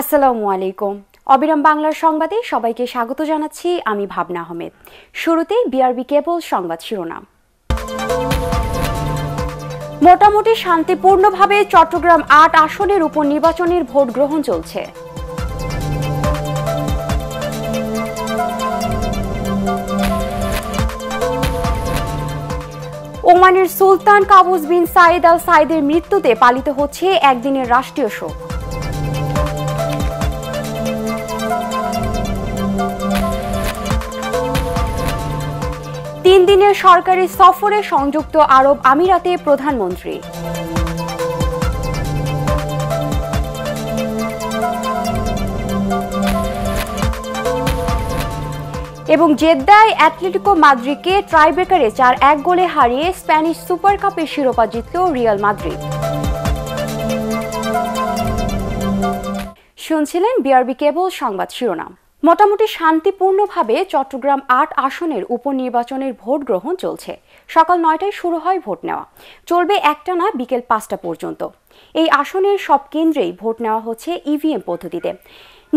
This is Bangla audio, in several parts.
আসসালামু আলাইকুম। অবিরাম বাংলার সংবাদে সবাইকে স্বাগত জানাচ্ছি, আমি ভাবনা আহমেদ। শুরুতেই বিআরবি কেবল সংবাদ শিরোনাম। মোটামুটি শান্তিপূর্ণভাবে চট্টগ্রাম ৮ আসনের উপনির্বাচনের ভোট গ্রহণ চলছে। ওমানের সুলতান কাবুস বিন সাইদ আল সাইদের মৃত্যুতে পালিত হচ্ছে একদিনের রাষ্ট্রীয় শোক। তিন দিনের সরকারি সফরে সংযুক্ত আরব আমিরাতে প্রধানমন্ত্রী। এবং জেদ্দায় অ্যাটলেটিকো মাদ্রিদকে ট্রাইব্রেকারে ৪-১ গোলে হারিয়ে স্প্যানিশ সুপার কাপের শিরোপা জিতল রিয়াল মাদ্রিদ। শুনছিলেন বিআরবি কেবল সংবাদ শিরোনাম। মোটামুটি শান্তিপূর্ণভাবে চট্টগ্রাম ৮ আসনের উপনির্বাচনের ভোট গ্রহণ চলছে। সকাল ৯টায় শুরু হয় ভোট নেওয়া, চলবে একটানা বিকেল ৫টা পর্যন্ত। এই আসনের সব কেন্দ্রেই ভোট নেওয়া হচ্ছে ইভিএম পদ্ধতিতে।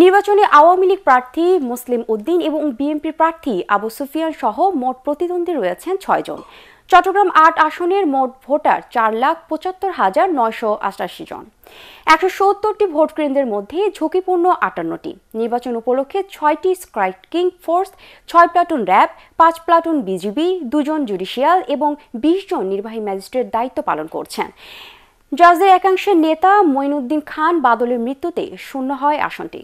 নির্বাচনে আওয়ামী লীগ প্রার্থী মুসলিম উদ্দিন এবং বিএনপি প্রার্থী আবু সুফিয়ান সহ মোট প্রতিদ্বন্দ্বী রয়েছেন ৬ জন। চট্টগ্রাম ৮ আসনের মোট ভোটার ৪,৭৫,৯৮৮ জন। ১৭০টি ভোট কেন্দ্রের মধ্যে ঝুঁকিপূর্ণ 58টি। নির্বাচন উপলক্ষে ৬টি striking force, ৬ platoon RAB, ৫ platoon BGB, ২ জন জুডিশিয়াল এবং ২০ জন নির্বাহী ম্যাজিস্ট্রেট দায়িত্ব পালন করছেন। জাজদের একাংশের নেতা মঈনুদ্দিন খান বাদলের মৃত্যুতে শূন্য হয় আসনটি।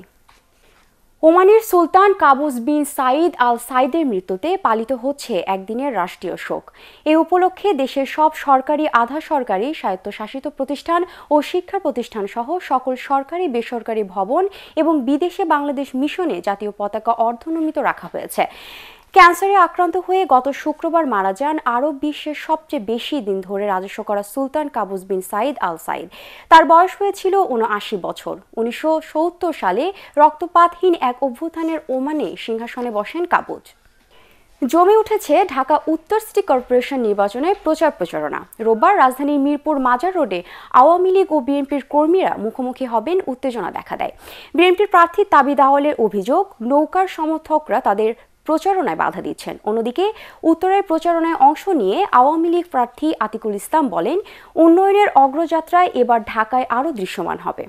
ওমানের সুলতান কাবুস বিন সাইদ আল সাইদের মৃত্যুতে পালিত হচ্ছে একদিনের রাষ্ট্রীয় শোক। এ উপলক্ষে দেশের সব সরকারি, আধা সরকারি, স্বায়ত্তশাসিত প্রতিষ্ঠান ও শিক্ষা প্রতিষ্ঠান সহ সকল সরকারি বেসরকারি ভবন এবং বিদেশে বাংলাদেশ মিশনে জাতীয় পতাকা অর্ধনমিত রাখা হয়েছে। ক্যান্সারে আক্রান্ত হয়ে গত শুক্রবার মারা যান আরব বিশ্বের সবচেয়ে বেশি দিন ধরে রাজত্ব করা Sultan Qaboos bin Said al Said. তার বয়স হয়েছিল ৭৯ বছর। ১৯৭০ সালে রক্তপাতহীন এক অভ্যুত্থানের ওমানে সিংহাসনে বসেন কাবুস। জমে উঠেছে ঢাকা উত্তর সিটি কর্পোরেশন নির্বাচনের প্রচার প্রচারণা। রোববার রাজধানীর মিরপুর মাজার রোডে আওয়ামী লীগ ও বিএনপির কর্মীরা মুখোমুখি হবেন, উত্তেজনা দেখা দেয়। বিএনপির প্রার্থী তাবিদ আওয়ালের অভিযোগ, নৌকার সমর্থকরা তাদের প্রচারণায় বাধা দিচ্ছেন। অন্যদিকে উত্তরের প্রচারণায় অংশ নিয়ে আওয়ামী লীগ প্রার্থী আতিকুল ইসলাম বলেন, উন্নয়নের অগ্রযাত্রায় এবার ঢাকায় আরও দৃশ্যমান হবে।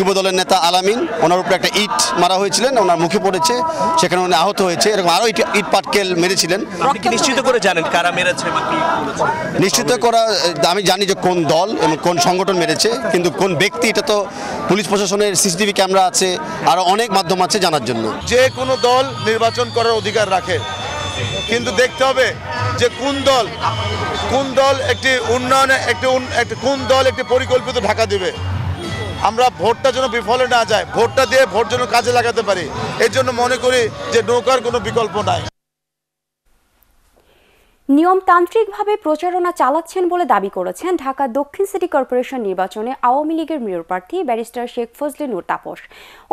যুবদলের নেতা আলামিন, ওনার উপরে একটা ইট মারা হয়েছিলেন, ওনার মুখে পড়েছে, সেখানে উনি আহত হয়েছে। এরকম আরও ইট পাটকেল মেরেছিলেন। নিশ্চিত করে জানেন কারা মেরেছে? নিশ্চিত করা আমি জানি যে কোন দল এবং কোন সংগঠন মেরেছে, কিন্তু কোন ব্যক্তি এটা তো পুলিশ প্রশাসনের সিসিটিভি ক্যামেরা আছে, আরও অনেক মাধ্যম আছে জানার জন্য। যে কোনো দল নির্বাচন করার অধিকার রাখে, কিন্তু দেখতে হবে যে কোন দল একটি উন্নয়নে কোন দল একটি পরিকল্পিত ঢাকা দেবে। আমরা ভোটটা যেন বিফলে না যায়, ভোটটা দিয়ে ভোট যেন কাজে লাগাতে পারি, এর জন্য মনে করি যে নৌকার কোনো বিকল্প নাই। নিয়মতান্ত্রিকভাবে প্রচারণা চালাচ্ছেন বলে দাবি করেছেন ঢাকা দক্ষিণ সিটি কর্পোরেশন নির্বাচনে আওয়ামী লীগের মেয়র প্রার্থী ব্যারিস্টার শেখ ফজলে নূর তাপস।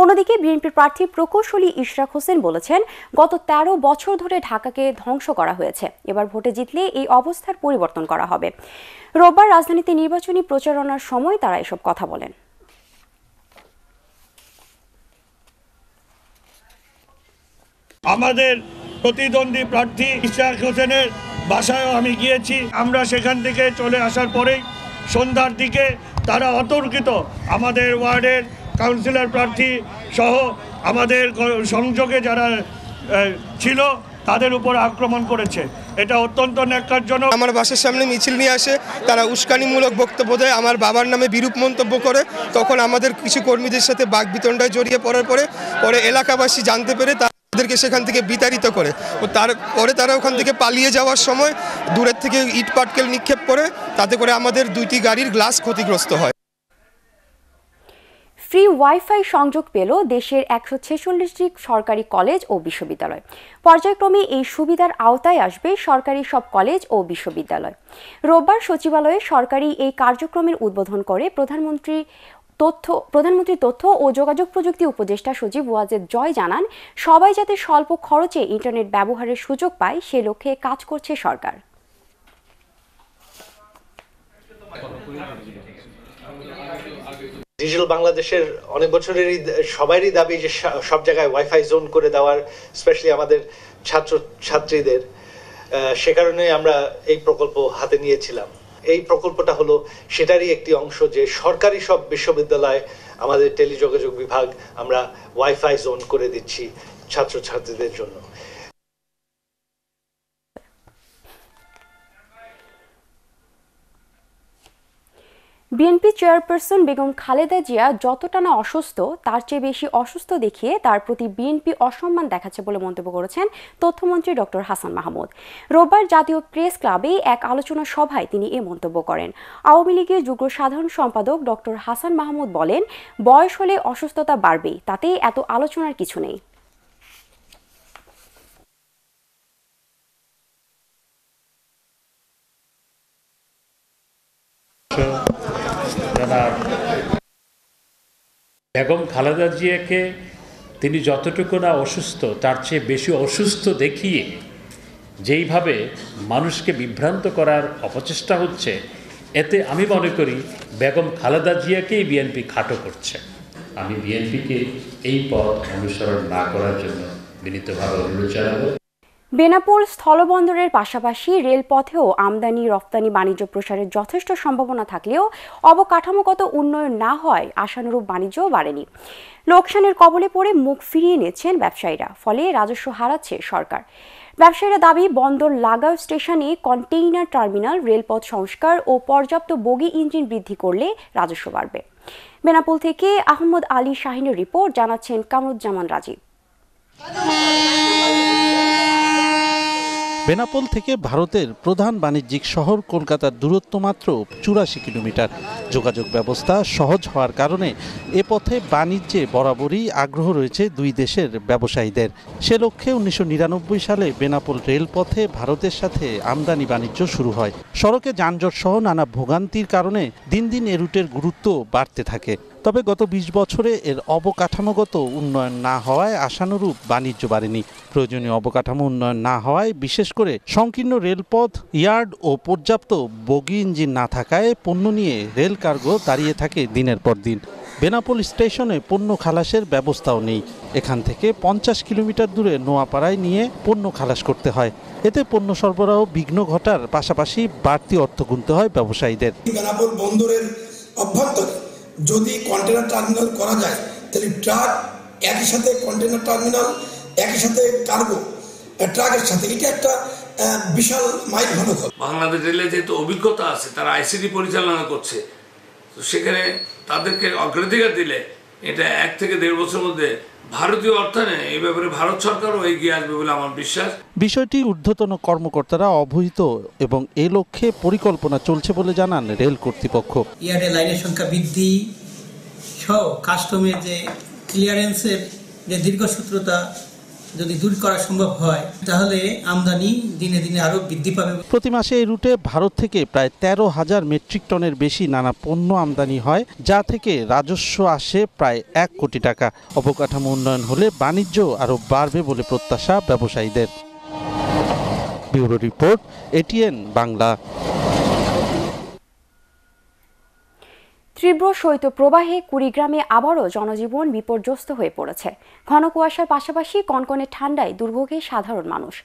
অন্যদিকে বিএনপির প্রার্থী প্রকৌশলী ইশরাক হোসেন বলেছেন, গত ১৩ বছর ধরে ঢাকাকে ধ্বংস করা হয়েছে, এবার ভোটে জিতলে এই অবস্থার পরিবর্তন করা হবে। রোববার রাজধানীতে নির্বাচনী প্রচারণার সময় তারা এসব কথা বলেন। আমাদের প্রতিদ্বন্দ্বী প্রার্থী ইশরাক হোসেনের বাসায় আমি গিয়েছি। আমরা সেখান থেকে চলে আসার পরেই সন্ধ্যার দিকে তারা অতর্কিত আমাদের ওয়ার্ডের কাউন্সিলর প্রার্থী সহ আমাদের সংযোগে যারা ছিল তাদের উপর আক্রমণ করেছে। এটা অত্যন্ত ন্যাক্কারজনক। আমার বাসার সামনে মিছিল নিয়ে আসে, তারা উস্কানিমূলক বক্তব্য দেয়, আমার বাবার নামে বিরূপ মন্তব্য করে। তখন আমাদের কিছু কর্মীদের সাথে বাকবিতণ্ডায় জড়িয়ে পড়ার পরে এলাকাবাসী জানতে পেরে তাদেরকে সেখান থেকে বিতাড়িত করে। তারপরে তারা ওখান থেকে পালিয়ে যাওয়ার সময় দূরের থেকে ইট পাটকেল নিক্ষেপ করে, তাতে করে আমাদের 2টি গাড়ির গ্লাস ক্ষতিগ্রস্ত হয়। ফ্রি ওয়াইফাই সংযোগ পেল দেশের ১৪৬টি সরকারি কলেজ ও বিশ্ববিদ্যালয়। পর্যায়ক্রমে এই সুবিধার আওতায় আসবে সরকারি সব কলেজ ও বিশ্ববিদ্যালয়। রোববার সচিবালয়ে সরকারি এই কার্যক্রমের উদ্বোধন করে প্রধানমন্ত্রী তথ্য ও যোগাযোগ প্রযুক্তি উপদেষ্টা সচিব ওয়াজেদ জয় জানান, সবাই যাতে স্বল্প খরচে ইন্টারনেট ব্যবহারের সুযোগ পায় সে লক্ষ্যে কাজ করছে সরকার। ডিজিটাল বাংলাদেশের অনেক বছরেরই সবারই দাবি যে সব জায়গায় ওয়াইফাই জোন করে দেওয়ার, স্পেশালি আমাদের ছাত্র ছাত্রীদের। সে কারণে আমরা এই প্রকল্প হাতে নিয়েছিলাম। এই প্রকল্পটা হলো সেটারই একটি অংশ, যে সরকারি সব বিশ্ববিদ্যালয় আমাদের টেলিযোগাযোগ বিভাগ আমরা ওয়াইফাই জোন করে দিচ্ছি ছাত্র ছাত্রীদের জন্য। বিএনপি চেয়ারপারসন বেগম খালেদা জিয়া যতটা না অসুস্থ, তার চেয়ে বেশি অসুস্থ দেখিয়ে তার প্রতি বিএনপি অসম্মান দেখাচ্ছে বলে মন্তব্য করেছেন তথ্যমন্ত্রী ডক্টর হাসান মাহমুদ। রোববার জাতীয় প্রেস ক্লাবে এক আলোচনা সভায় তিনি এ মন্তব্য করেন। আওয়ামী লীগের যুগ্ম সাধারণ সম্পাদক ডক্টর হাসান মাহমুদ বলেন, বয়স হলে অসুস্থতা বাড়বেই, তাতে এত আলোচনার কিছু নেই। বেগম খালেদা জিয়াকে তিনি যতটুকু না অসুস্থ, তার চেয়ে বেশি অসুস্থ দেখিয়ে যেইভাবে মানুষকে বিভ্রান্ত করার অপচেষ্টা হচ্ছে, এতে আমি মনে করি বেগম খালেদা জিয়াকেই বিএনপি খাটো করছে। আমি বিএনপিকে এই পথ অনুসরণ না করার জন্য বিনীতভাবে অনুরোধ জানাবো। বেনাপোল স্থলবন্দরের পাশাপাশি রেলপথেও আমদানি রপ্তানি বাণিজ্য প্রসারের যথেষ্ট সম্ভাবনা থাকলেও অবকাঠামোগত উন্নয়ন না হয় আশানুরূপ বাণিজ্যও বাড়েনি। লোকসানের কবলে পড়ে মুখ ফিরিয়ে নিয়েছেন ব্যবসায়ীরা, ফলে রাজস্ব হারাচ্ছে সরকার। ব্যবসায়ীরা দাবি, বন্দর লাগাও স্টেশনে কন্টেইনার টার্মিনাল, রেলপথ সংস্কার ও পর্যাপ্ত বগি ইঞ্জিন বৃদ্ধি করলে রাজস্ব বাড়বে। বেনাপোল থেকে আহমদ আলী শাহিনের রিপোর্ট, জানাচ্ছেন কামরুজ্জামান রাজীব। বেনাপোল থেকে ভারতের প্রধান বাণিজ্যিক শহর কলকাতার দূরত্ব মাত্র ৮৪ কিলোমিটার। যোগাযোগ ব্যবস্থা সহজ হওয়ার কারণে এ পথে বাণিজ্যে বরাবরই আগ্রহ রয়েছে দুই দেশের ব্যবসায়ীদের। সে লক্ষ্যে ১৯৯৯ সালে বেনাপোল রেলপথে ভারতের সাথে আমদানি বাণিজ্য শুরু হয়। সড়কে যানজট সহ নানা ভোগান্তির কারণে দিন দিন এ রুটের গুরুত্ব বাড়তে থাকে। তবে গত ২০ বছরে এর অবকাঠামোগত উন্নয়ন না হওয়ায় আশানুরূপ বাণিজ্য বাড়েনি। প্রয়োজনীয় অবকাঠামো উন্নয়ন না হওয়ায়, বিশেষ করে সংকীর্ণ রেলপথ, ইয়ার্ড ও পর্যাপ্ত বগি ইঞ্জিন না থাকায় পণ্য নিয়ে রেল কার্গো দাঁড়িয়ে থাকে দিনের পর দিন। বেনাপোল স্টেশনে পণ্য খালাসের ব্যবস্থাও নেই। এখান থেকে ৫০ কিলোমিটার দূরে নোয়াপাড়ায় নিয়ে পণ্য খালাস করতে হয়। এতে পণ্য সরবরাহ বিঘ্ন ঘটার পাশাপাশি বাড়তি অর্থ গুনতে হয় ব্যবসায়ীদের। বেনাপোল বন্দরের অভ্যন্তরে যদি কন্টেনার টার্মিনাল করা যায়, তাহলে ট্রাক একই সাথে কন্টেনার টার্মিনাল, একই সাথে কার্গো ট্রাকের সাথে, এটা একটা বিশাল মাইল ফলক। বাংলাদেশ রেলের যেহেতু অভিজ্ঞতা আছে, তারা আইসিডি পরিচালনা করছে, তো সেখানে তাদেরকে অগ্রাধিকার দিলে এটা ১ থেকে দেড় বছরের মধ্যে ভারতীয় অর্থায়নে এই ব্যাপারে ভারত সরকারও এগিয়ে আসবে বলে আমার বিশ্বাস। বিষয়টি ঊর্ধ্বতন কর্মকর্তারা অবহিত এবং এ লক্ষ্যে পরিকল্পনা চলছে বলে জানান রেল কর্তৃপক্ষ। ইয়ার্ডে লাইনের সংখ্যা বৃদ্ধি সহ কাস্টমের যে ক্লিয়ারেন্সের যে দীর্ঘসূত্রতা যদি দূর করা সম্ভব হয়, তাহলে আমদানি দিনে দিনে আরো বৃদ্ধি পাবে। প্রতি মাসে এই রুটে ভারত থেকে প্রায় ১৩,০০০ মেট্রিক টনের বেশি নানা পণ্য আমদানি হয়, যা থেকে রাজস্ব আসে প্রায় ১ কোটি টাকা। অবকাঠামো উন্নয়ন হলে বাণিজ্য আরো বাড়বে বলে প্রত্যাশা ব্যবসায়ীদের। Bureau report, ATN Bangla. তীব্র শৈত্যপ্রবাহে কুড়িগ্রামে আবারও জনজীবন বিপর্যস্ত হয়ে পড়েছে। ঘন কুয়াশার পাশাপাশি কনকনে ঠান্ডায় দুর্ভোগে সাধারণ মানুষ।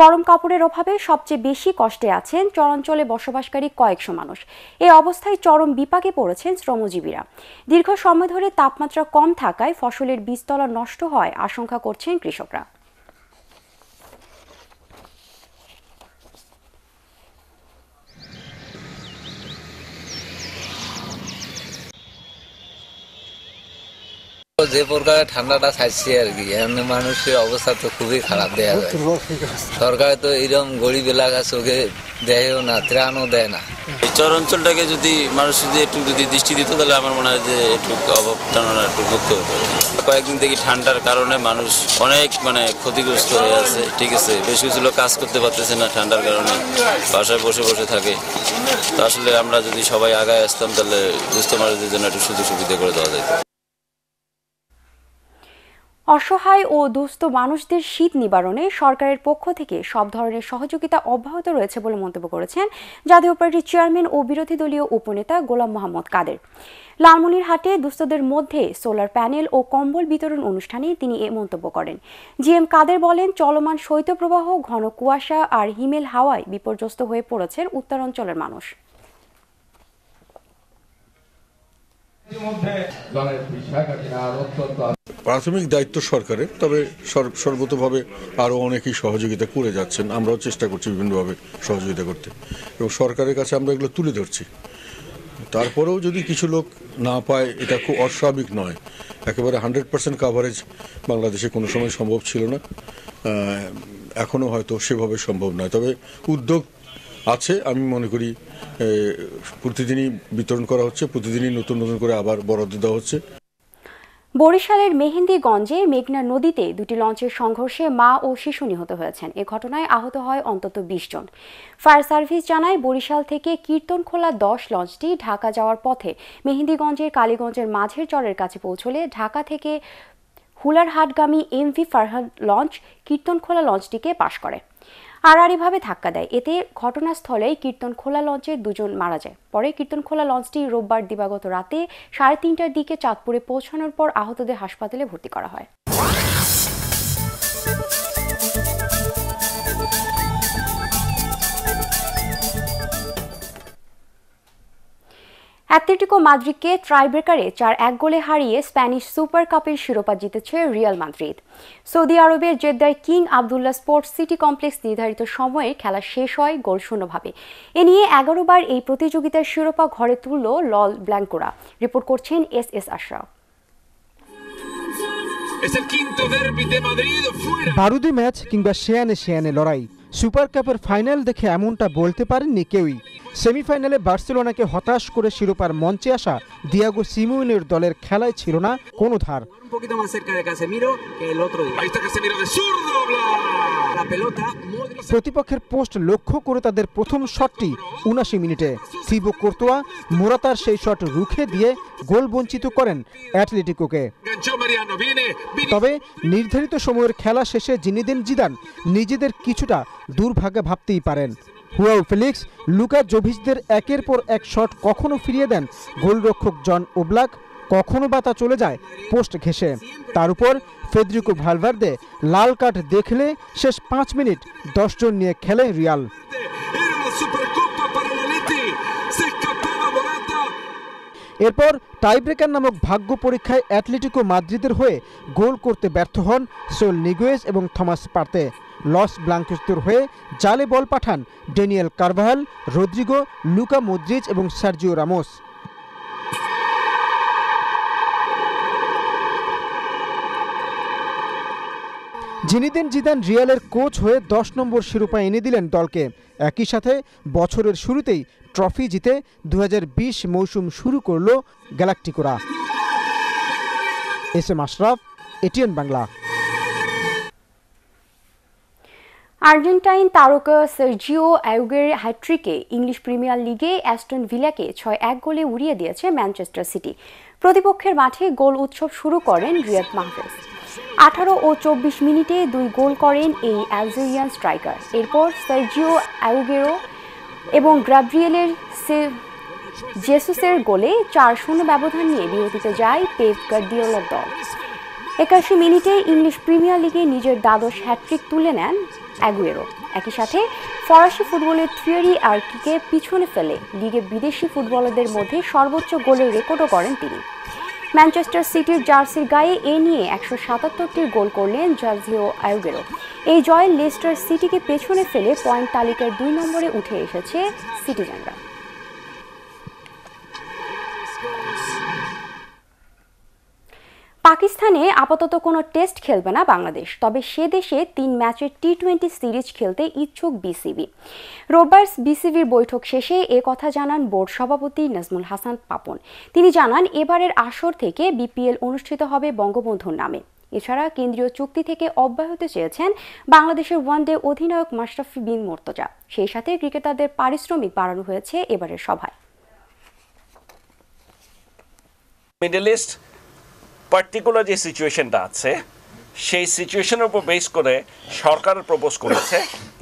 গরম কাপড়ের অভাবে সবচেয়ে বেশি কষ্টে আছেন চরাঞ্চলে বসবাসকারী কয়েকশো মানুষ। এ অবস্থায় চরম বিপাকে পড়েছেন শ্রমজীবীরা। দীর্ঘ সময় ধরে তাপমাত্রা কম থাকায় ফসলের বীজতলা নষ্ট হয় আশঙ্কা করছেন কৃষকরা। যে প্রকার ঠান্ডাটা ছাড়ছে আর কি, এমনি মানুষের অবস্থা তো খুবই খারাপ। দেয়া যায় সরকার তো এরকম গরিব এলাকা চোখে দেয়ও না, ত্রাণও দেয় না। এই চর অঞ্চলটাকে যদি মানুষ যদি একটু যদি দৃষ্টি দিত, তাহলে আমার মনে হয় যে একটু অভাবটানা একটু মুক্ত হতো। কয়েকদিন থেকে ঠান্ডার কারণে মানুষ অনেক ক্ষতিগ্রস্ত হয়ে আছে। ঠিক আছে, বেশ কিছু লোক কাজ করতে পারতেছে না ঠান্ডার কারণে, বাসায় বসে বসে থাকে। তো আসলে আমরা যদি সবাই আগায় আসতাম, তাহলে দুস্থ মানুষদের জন্য একটু সুযোগ সুবিধা করে দেওয়া যেত। অসহায় ও দুস্থ মানুষদের শীত নিবারণে সরকারের পক্ষ থেকে সব ধরনের সহযোগিতা অব্যাহত রয়েছে বলে মন্তব্য করেছেন জাতীয় পার্টির চেয়ারম্যান ও বিরোধী দলীয় উপনেতা গোলাম মোহাম্মদ কাদের। লালমনিরহাটে দুস্থদের মধ্যে সোলার প্যানেল ও কম্বল বিতরণ অনুষ্ঠানে তিনি এ মন্তব্য করেন। জিএম কাদের বলেন, চলমান শৈত্যপ্রবাহ, ঘন কুয়াশা আর হিমেল হাওয়ায় বিপর্যস্ত হয়ে পড়েছে উত্তরাঞ্চলের মানুষ। প্রাথমিক দায়িত্ব সরকারের, তবে সর্বতভাবে আরও অনেকেই সহযোগিতা করে যাচ্ছেন। আমরাও চেষ্টা করছি বিভিন্নভাবে সহযোগিতা করতে এবং সরকারের কাছে আমরা এগুলো তুলে ধরছি। তারপরেও যদি কিছু লোক না পায়, এটা খুব অস্বাভাবিক নয়। একেবারে 100% কাভারেজ বাংলাদেশে কোনো সময় সম্ভব ছিল না, এখনও হয়তো সেভাবে সম্ভব নয়। তবে উদ্যোগ আছে, আমি মনে করি প্রতিদিনই বিতরণ করা হচ্ছে, প্রতিদিনই নতুন নতুন করে আবার বরাদ্দ দেওয়া হচ্ছে। বরিশালের মেহেন্দিগঞ্জে মেঘনা নদীতে দুটি লঞ্চের সংঘর্ষে মা ও শিশু নিহত হয়েছেন। এ ঘটনায় আহত হয় অন্তত 20 জন। ফায়ার সার্ভিস জানায়, বরিশাল থেকে কীর্তনখোলা 10 লঞ্চটি ঢাকা যাওয়ার পথে মেহেন্দিগঞ্জের কালীগঞ্জের মাঝের চরের কাছে পৌঁছলে ঢাকা থেকে হুলারহাটগামী এমভি ফারহান লঞ্চ কীর্তনখোলা লঞ্চটিকে পাশ করে, আড়াআড়িভাবে ধাক্কা দেয়। এতে ঘটনাস্থলেই কীর্তনখোলা লঞ্চের 2 জন মারা যায়। পরে কীর্তনখোলা লঞ্চটি রোববার দিবাগত রাতে 3:30টার দিকে চাঁদপুরে পৌঁছানোর পর আহতদের হাসপাতালে ভর্তি করা হয়। অ্যাটলেটিকো মাদ্রিদকে ট্রাইব্রেকারে 4-1 গোলে হারিয়ে স্প্যানিশ সুপার কাপের শিরোপা জিতেছে রিয়াল মাদ্রিদ। সৌদি আরবের জেদ্দার King Abdullah Sports City Complex নির্ধারিত সময়ে খেলা শেষ হয় গোলশূন্যভাবে। এ নিয়ে 11 বার এই প্রতিযোগিতার শিরোপা ঘরে তুলল লল ব্ল্যাঙ্কোরা। রিপোর্ট করছেন এস আশরাফ। বারুদি ম্যাচ কিংবা শেয়ানে শেয়ানে লড়াই, সুপার কাপের ফাইনাল দেখে এমনটা বলতে পারেননি কেউই। সেমিফাইনালে বার্সেলোনাকে হতাশ করে শিরোপার মঞ্চে আসা দিয়াগো সিমিওনের দলের খেলায় ছিল না কোনো ধার। প্রতিপক্ষের পোস্ট লক্ষ্য করে তাদের প্রথম শটটি 79 মিনিটে থিবো কোর্তোয়া মোরাতার সেই শট রুখে দিয়ে গোল বঞ্চিত করেন অ্যাটলেটিকোকে। তবে নির্ধারিত সময়ের খেলা শেষে জিনেদিন জিদান নিজেদের কিছুটা দুর্ভাগ্য ভাবতেই পারেন। হুয়াও ফেলিক্স, লুকা জোভিচদের একের পর এক শট কখনো ফিরিয়ে দেন গোলরক্ষক জন ওব্লাক, কখনো বা তা চলে যায় পোস্ট ঘেঁষে। তার উপর ফেদ্রিকো ভালভার্দে লাল কার্ড দেখলে শেষ 5 মিনিট 10 জন নিয়ে খেলে রিয়াল। এরপর টাইব্রেকার নামক ভাগ্য পরীক্ষায় অ্যাটলেটিকো মাদ্রিদের হয়ে গোল করতে ব্যর্থ হন সোল নিগুয়েজ এবং থমাস পার্তে। লস ব্লাঙ্কোসদের হয়ে জালে বল পাঠান Daniel Carvajal, Rodrygo, Luka Modric এবং সার্জিও রামোস। জিনেদিন জিদান রিয়ালের কোচ হয়ে 10 নম্বর শিরোপা এনে দিলেন দলকে। একই সাথে বছরের শুরুতেই ট্রফি জিতে 2020 মৌসুম শুরু করল গ্যালাকটিকোরা। S M Ashraf, ATN Bangla. Argentine তারকা সার্জিও আগুয়েরোর হ্যাটট্রিকে ইংলিশ প্রিমিয়ার লিগে অ্যাস্টন ভিলাকে 6-1 গোলে উড়িয়ে দিয়েছে ম্যানচেস্টার সিটি। প্রতিপক্ষের মাঠে গোল উৎসব শুরু করেন রিয়াদ মাহফুজ। 18 ও 24 মিনিটে 2 গোল করেন এই আলজেরিয়ান স্ট্রাইকার। এরপর সার্জিও আগুয়েরো এবং গ্যাব্রিয়েলের জেসুসের গোলে 4-0 ব্যবধান নিয়ে বিরতিতে যায় পেপ গার্দিওলার দল। 81 মিনিটে ইংলিশ প্রিমিয়ার লিগে নিজের দ্বাদশ হ্যাটট্রিক তুলে নেন আগুয়েরো। একই সাথে ফরাসি ফুটবলের থিয়েরি আর্কিকে পিছনে ফেলে লিগে বিদেশি ফুটবলারদের মধ্যে সর্বোচ্চ গোলের রেকর্ডও করেন তিনি। ম্যানচেস্টার সিটির জার্সির গায়ে এ নিয়ে 177টি গোল করলেন সার্জিও আগুয়েরো। এই জয়ে লেস্টার সিটিকে পেছনে ফেলে পয়েন্ট তালিকার 2 নম্বরে উঠে এসেছে সিটিজেনরা। পাকিস্তানে আপাতত কোনো টেস্ট খেলবে না বাংলাদেশ, তবে সে দেশে 3 ম্যাচের T20 সিরিজ খেলতে ইচ্ছুক বিসিবি। রোববার বিসিবির বৈঠক শেষে এ কথা জানান বোর্ড সভাপতি নাজমুল হাসান পাপন। তিনি জানান, এবারের আসর থেকে BPL অনুষ্ঠিত হবে বঙ্গবন্ধুর নামে। এছাড়া কেন্দ্রীয় চুক্তি থেকে অব্যাহতি চেয়েছেন বাংলাদেশের ওয়ানডে অধিনায়ক মাশরাফি বিন মুর্তজা। সেই সাথে ক্রিকেটারদের পারিশ্রমিক বাড়ানো হয়েছে এবারের সভায়। মিডল ইস্ট পার্টিকুলার যে সিচুয়েশনটা আছে সেই সিচুয়েশনের উপর বেস করে সরকার প্রপোজ করেছে।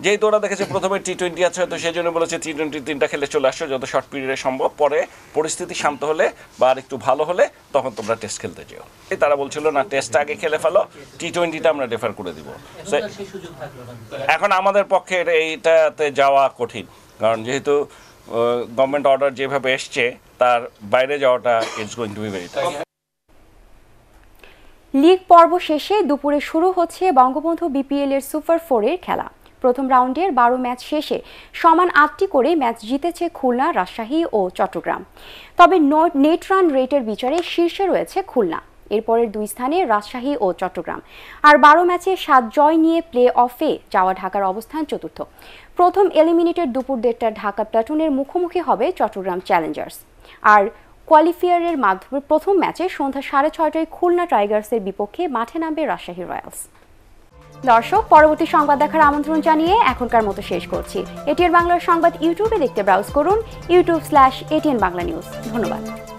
যেহেতু ওরা দেখেছে প্রথমে T20 আছে, হয়তো সেই জন্য বলেছে T20 3টা খেলে চলে আসো যত শর্ট পিরিয়ডে সম্ভব, পরে পরিস্থিতি শান্ত হলে বা আর একটু ভালো হলে তখন তোমরা টেস্ট খেলতে যেও। তারা বলছিল না, টেস্টটা আগে খেলে ফেলো, T20টা আমরা ডেফার করে দিব। এখন আমাদের পক্ষে এইটাতে যাওয়া কঠিন, কারণ যেহেতু গভর্নমেন্ট অর্ডার যেভাবে এসছে তার বাইরে যাওয়াটা it's going to be very tough. League পর্ব শেষে দুপুরে শুরু হচ্ছে বঙ্গবন্ধু বিপিএলের সুপার ফোরের খেলা। প্রথম রাউন্ডের 12 ম্যাচ শেষে সমান 8টি করে ম্যাচ জিতেছে খুলনা, রাজশাহী ও চট্টগ্রাম। তবে নেট রান রেটের বিচারে শীর্ষে রয়েছে খুলনা, এরপরের দুই স্থানে রাজশাহী ও চট্টগ্রাম। আর 12 ম্যাচে 7 জয় নিয়ে প্লে অফে যাওয়া ঢাকার অবস্থান চতুর্থ। প্রথম এলিমিনেটেড দুপুর 1টায় ঢাকা প্লাটুনের মুখোমুখি হবে চট্টগ্রাম চ্যালেঞ্জার্স। আর কোয়ালিফায়ারের মাধ্যমে প্রথম ম্যাচে সন্ধ্যা 6:30টায় খুলনা টাইগার্সের বিপক্ষে মাঠে নামবে রাজশাহী রয়্যালস। দর্শক, পরবর্তী সংবাদ দেখার আমন্ত্রণ জানিয়ে এখনকার মতো শেষ করছি। এটিএন বাংলার সংবাদ ইউটিউবে দেখতে ব্রাউজ করুন youtube/ATN Bangla News। ধন্যবাদ।